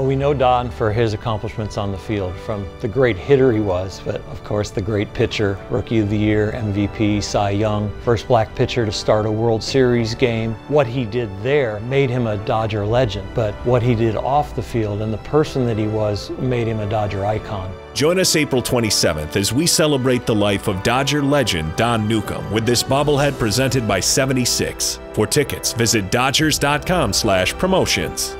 Well, we know Don for his accomplishments on the field, from the great hitter he was, but of course the great pitcher, Rookie of the Year, MVP, Cy Young, first black pitcher to start a World Series game. What he did there made him a Dodger legend, but what he did off the field and the person that he was made him a Dodger icon. Join us April 27th as we celebrate the life of Dodger legend Don Newcombe with this bobblehead presented by 76. For tickets, visit Dodgers.com/promotions.